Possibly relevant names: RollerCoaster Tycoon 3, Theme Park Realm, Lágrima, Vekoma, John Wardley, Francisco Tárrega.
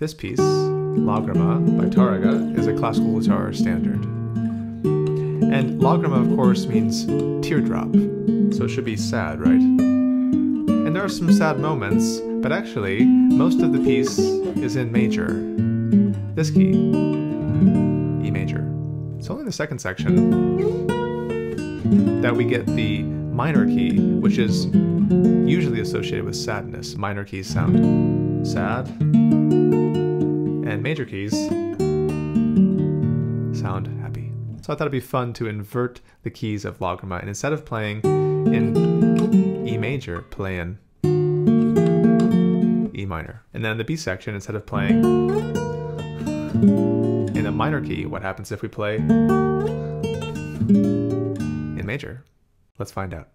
This piece, Lágrima by Tárrega, is a classical guitar standard. And Lágrima, of course, means teardrop, so it should be sad, right? And there are some sad moments, but actually, most of the piece is in major. This key, E major. It's only in the second section that we get the minor key, which is usually associated with sadness. Minor keys sound sad, and major keys sound happy. So I thought it'd be fun to invert the keys of Lágrima, and instead of playing in E major, play in E minor. And then in the B section, instead of playing in a minor key, what happens if we play in major? Let's find out.